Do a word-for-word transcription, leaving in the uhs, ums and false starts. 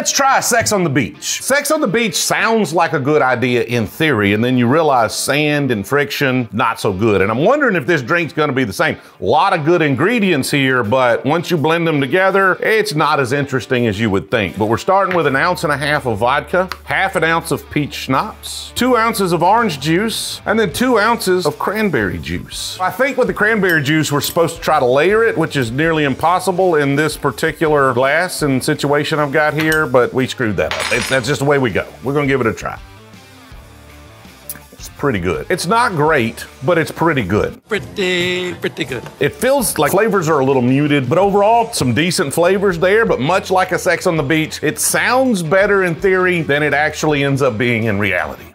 let's try Sex on the Beach. Sex on the Beach sounds like a good idea in theory, and then you realize sand and friction, not so good. And I'm wondering if this drink's gonna be the same. A lot of good ingredients here, but once you blend them together, it's not as interesting as you would think. But we're starting with an ounce and a half of vodka, half an ounce of peach schnapps, two ounces of orange juice, and then two ounces of cranberry juice. I think with the cranberry juice, we're supposed to try to layer it, which is nearly impossible in this particular glass and situation I've got here, but we screwed that up. It's, that's just the way we go. We're gonna give it a try. It's pretty good. It's not great, but it's pretty good. Pretty, pretty good. It feels like flavors are a little muted, but overall, some decent flavors there, but much like a Sex on the Beach, it sounds better in theory than it actually ends up being in reality.